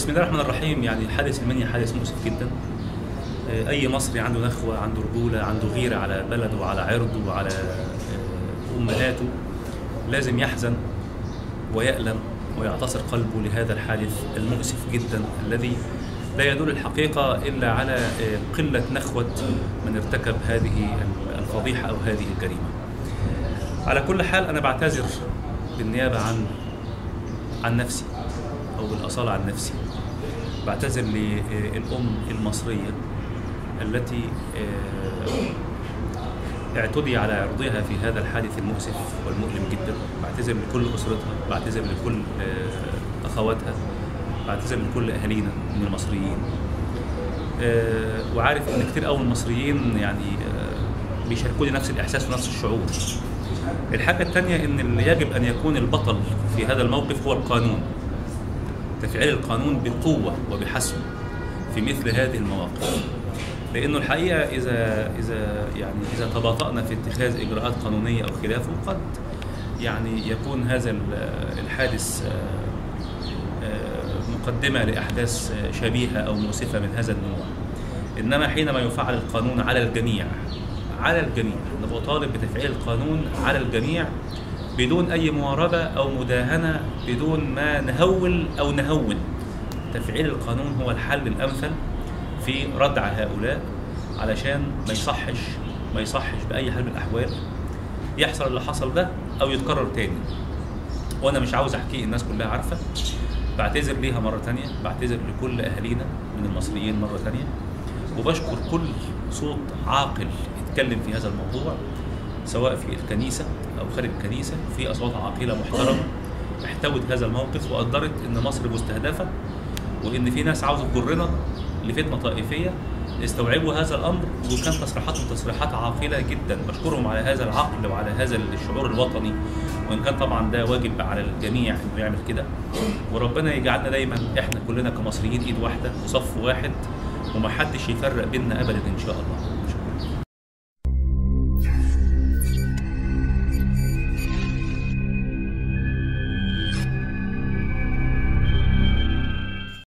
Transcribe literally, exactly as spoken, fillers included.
بسم الله الرحمن الرحيم. يعني حادث المنيا حادث مؤسف جدا. اي مصري عنده نخوه، عنده رجوله، عنده غيره على بلده وعلى عرضه وعلى امهاته لازم يحزن ويألم ويعتصر قلبه لهذا الحادث المؤسف جدا الذي لا يدل الحقيقه الا على قله نخوه من ارتكب هذه الفضيحه او هذه الجريمه. على كل حال انا بعتذر بالنيابه عن عن نفسي أو بالأصالة عن نفسي، بعتذر للأم المصرية التي اعتدي على عرضها في هذا الحادث المؤسف والمؤلم جدا. بعتذر لكل أسرتها، بعتذر لكل أخواتها، بعتذر لكل أهالينا من المصريين. وعارف إن كتير أوي المصريين يعني بيشاركوني نفس الإحساس ونفس الشعور. الحاجة الثانية إن اللي يجب أن يكون البطل في هذا الموقف هو القانون، تفعيل القانون بقوة وبحسم في مثل هذه المواقف، لأنه الحقيقة إذا إذا يعني إذا تباطأنا في اتخاذ إجراءات قانونية أو خلافه قد يعني يكون هذا الحادث مقدمة لأحداث شبيهة أو مؤسفة من هذا النوع. إنما حينما يفعل القانون على الجميع على الجميع أنا بطالب بتفعيل القانون على الجميع بدون أي مواربة أو مداهنة، بدون ما نهول أو نهون. تفعيل القانون هو الحل الأمثل في ردع هؤلاء، علشان ما يصحش ما يصحش بأي حال من الأحوال يحصل اللي حصل ده أو يتكرر تاني. وأنا مش عاوز أحكيه، الناس كلها عارفة. بعتذر ليها مرة تانية، بعتذر لكل أهالينا من المصريين مرة تانية، وبشكر كل صوت عاقل اتكلم في هذا الموضوع سواء في الكنيسة أو خارج الكنيسة. في أصوات عاقلة محترمة احتوت هذا الموقف وقدرت إن مصر مستهدفة، وإن في ناس عاوزة تجرنا لفتنة طائفية. استوعبوا هذا الأمر، وكان تصريحاتهم تصريحات عاقلة جدا. بشكرهم على هذا العقل وعلى هذا الشعور الوطني، وإن كان طبعا ده واجب على الجميع إنه يعمل كده. وربنا يجعلنا دايما إحنا كلنا كمصريين إيد واحدة وصف واحد، ومحدش يفرق بيننا أبدا إن شاء الله.